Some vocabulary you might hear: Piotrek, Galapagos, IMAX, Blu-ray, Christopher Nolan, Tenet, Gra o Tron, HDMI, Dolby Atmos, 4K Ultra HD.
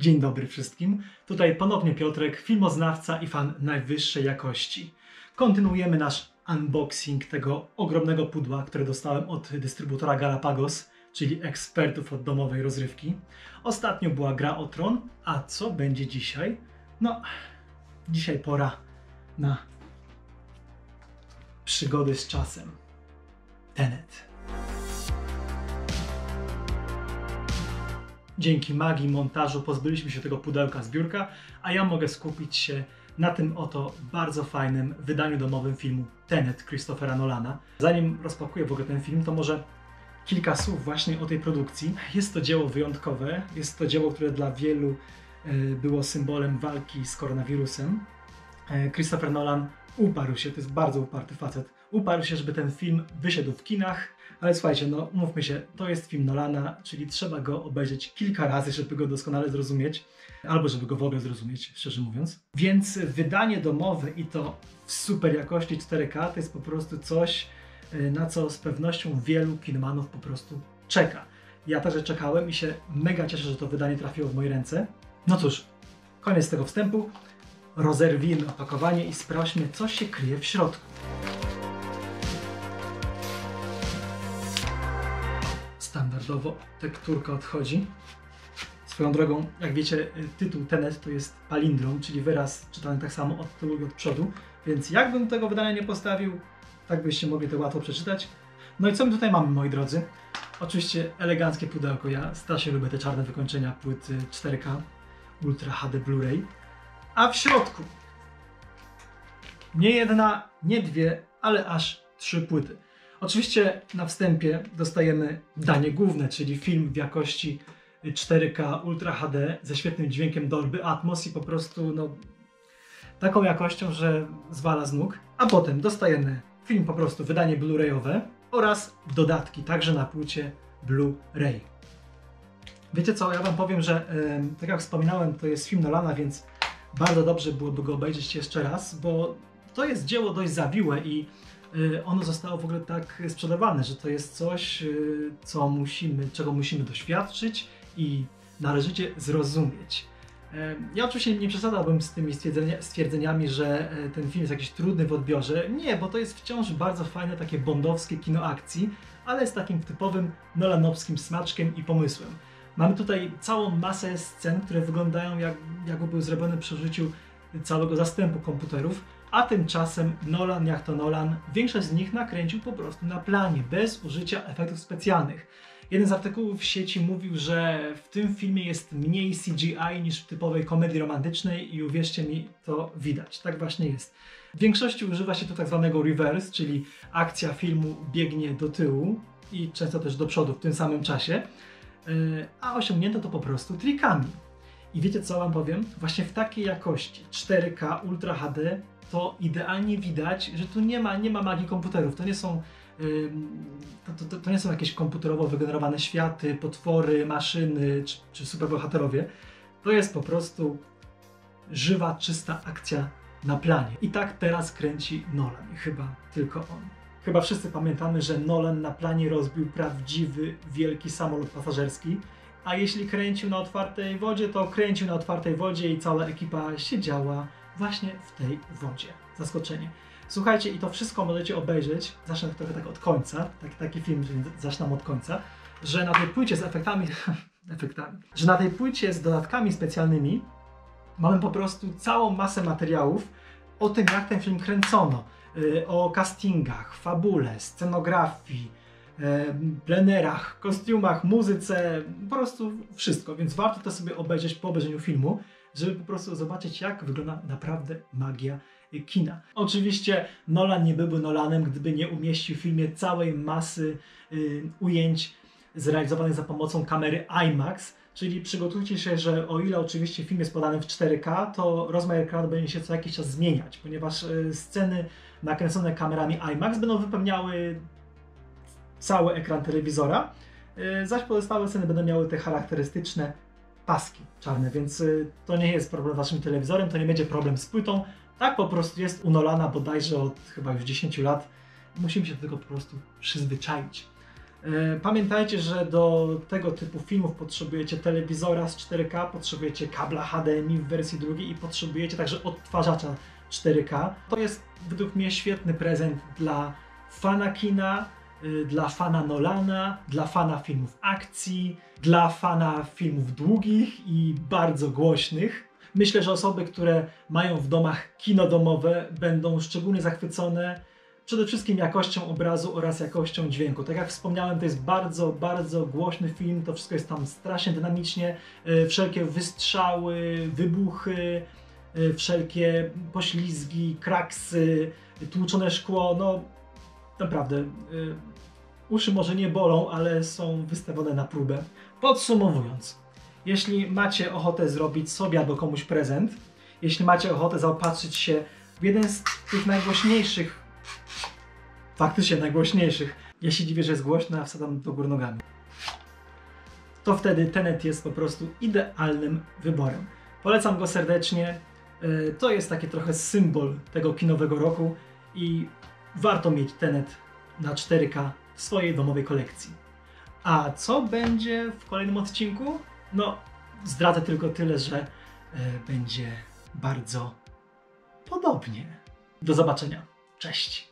Dzień dobry wszystkim. Tutaj ponownie Piotrek, filmoznawca i fan najwyższej jakości. Kontynuujemy nasz unboxing tego ogromnego pudła, które dostałem od dystrybutora Galapagos, czyli ekspertów od domowej rozrywki. Ostatnio była Gra o Tron, a co będzie dzisiaj? No, dzisiaj pora na przygody z czasem. Tenet. Dzięki magii montażu pozbyliśmy się tego pudełka z biurka, a ja mogę skupić się na tym oto bardzo fajnym wydaniu domowym filmu Tenet Christophera Nolana. Zanim rozpakuję w ogóle ten film, to może kilka słów właśnie o tej produkcji. Jest to dzieło wyjątkowe, jest to dzieło, które dla wielu było symbolem walki z koronawirusem. Christopher Nolan uparł się, to jest bardzo uparty facet, uparł się, żeby ten film wyszedł w kinach. Ale słuchajcie, no mówmy się, to jest film Nolana, czyli trzeba go obejrzeć kilka razy, żeby go doskonale zrozumieć, albo żeby go w ogóle zrozumieć, szczerze mówiąc. Więc wydanie domowe i to w super jakości 4K to jest po prostu coś, na co z pewnością wielu kinmanów po prostu czeka. Ja także czekałem i się mega cieszę, że to wydanie trafiło w moje ręce. No cóż, koniec tego wstępu. Rozerwijmy opakowanie i sprawdźmy, co się kryje w środku. Standardowo tekturka odchodzi. Swoją drogą, jak wiecie, tytuł Tenet to jest palindrom, czyli wyraz czytany tak samo od tyłu i od przodu, więc jakbym tego wydania nie postawił, tak byście mogli to łatwo przeczytać. No i co my tutaj mamy, moi drodzy? Oczywiście eleganckie pudełko, ja strasznie lubię te czarne wykończenia płyt 4K Ultra HD Blu-ray. A w środku nie jedna, nie dwie, ale aż trzy płyty. Oczywiście na wstępie dostajemy danie główne, czyli film w jakości 4K Ultra HD ze świetnym dźwiękiem Dolby Atmos i po prostu no, taką jakością, że zwala z nóg. A potem dostajemy film po prostu wydanie Blu-rayowe oraz dodatki, także na płycie Blu-ray. Wiecie co, ja wam powiem, że tak jak wspominałem, to jest film Nolana, więc bardzo dobrze byłoby go obejrzeć jeszcze raz, bo to jest dzieło dość zawiłe i ono zostało w ogóle tak sprzedawane, że to jest coś, czego musimy doświadczyć i należycie zrozumieć. Ja oczywiście nie przesadzałbym z tymi stwierdzeniami, że ten film jest jakiś trudny w odbiorze. Nie, bo to jest wciąż bardzo fajne, takie bondowskie kino akcji, ale z takim typowym nolanowskim smaczkiem i pomysłem. Mamy tutaj całą masę scen, które wyglądają jakby były zrobione przy użyciu całego zastępu komputerów, a tymczasem Nolan, jak to Nolan, większość z nich nakręcił po prostu na planie, bez użycia efektów specjalnych. Jeden z artykułów w sieci mówił, że w tym filmie jest mniej CGI niż w typowej komedii romantycznej i uwierzcie mi, to widać. Tak właśnie jest. W większości używa się tu tak zwanego reverse, czyli akcja filmu biegnie do tyłu i często też do przodu w tym samym czasie, a osiągnięto to po prostu trikami. I wiecie co wam powiem? Właśnie w takiej jakości 4K Ultra HD to idealnie widać, że tu nie ma magii komputerów. To nie są, to nie są jakieś komputerowo wygenerowane światy, potwory, maszyny czy superbohaterowie. To jest po prostu żywa, czysta akcja na planie. I tak teraz kręci Nolan. I chyba tylko on. Chyba wszyscy pamiętamy, że Nolan na planie rozbił prawdziwy, wielki samolot pasażerski. A jeśli kręcił na otwartej wodzie, to kręcił na otwartej wodzie i cała ekipa siedziała właśnie w tej wodzie. Zaskoczenie. Słuchajcie, i to wszystko możecie obejrzeć, zacznę trochę tak od końca, taki film, czyli zaczynam od końca, że na tej płycie z że na tej płycie z dodatkami specjalnymi mamy po prostu całą masę materiałów o tym, jak ten film kręcono, o castingach, fabule, scenografii, plenerach, kostiumach, muzyce, po prostu wszystko, więc warto to sobie obejrzeć po obejrzeniu filmu, żeby po prostu zobaczyć, jak wygląda naprawdę magia kina. Oczywiście Nolan nie byłby Nolanem, gdyby nie umieścił w filmie całej masy ujęć zrealizowanych za pomocą kamery IMAX, czyli przygotujcie się, że o ile oczywiście film jest podany w 4K, to rozmiar ekranu będzie się co jakiś czas zmieniać, ponieważ sceny nakręcone kamerami IMAX będą wypełniały cały ekran telewizora, zaś pozostałe sceny będą miały te charakterystyczne paski czarne, więc to nie jest problem z waszym telewizorem, to nie będzie problem z płytą. Tak po prostu jest u Nolana bodajże od chyba już 10 lat. Musimy się do tego po prostu przyzwyczaić. Pamiętajcie, że do tego typu filmów potrzebujecie telewizora z 4K, potrzebujecie kabla HDMI w wersji drugiej i potrzebujecie także odtwarzacza 4K. To jest według mnie świetny prezent dla fana kina, dla fana Nolana, dla fana filmów akcji, dla fana filmów długich i bardzo głośnych. Myślę, że osoby, które mają w domach kino domowe, będą szczególnie zachwycone przede wszystkim jakością obrazu oraz jakością dźwięku. Tak jak wspomniałem, to jest bardzo, bardzo głośny film, to wszystko jest tam strasznie dynamicznie, wszelkie wystrzały, wybuchy, wszelkie poślizgi, kraksy, tłuczone szkło, no naprawdę uszy może nie bolą, ale są wystawione na próbę. Podsumowując, jeśli macie ochotę zrobić sobie albo komuś prezent, jeśli macie ochotę zaopatrzyć się w jeden z tych najgłośniejszych, faktycznie najgłośniejszych, ja się dziwię, że jest głośna, wsadzam do góry nogami, to wtedy Tenet jest po prostu idealnym wyborem. Polecam go serdecznie, to jest taki trochę symbol tego kinowego roku i warto mieć Tenet na 4K w swojej domowej kolekcji. A co będzie w kolejnym odcinku? No, zdradzę tylko tyle, że będzie bardzo podobnie. Do zobaczenia. Cześć!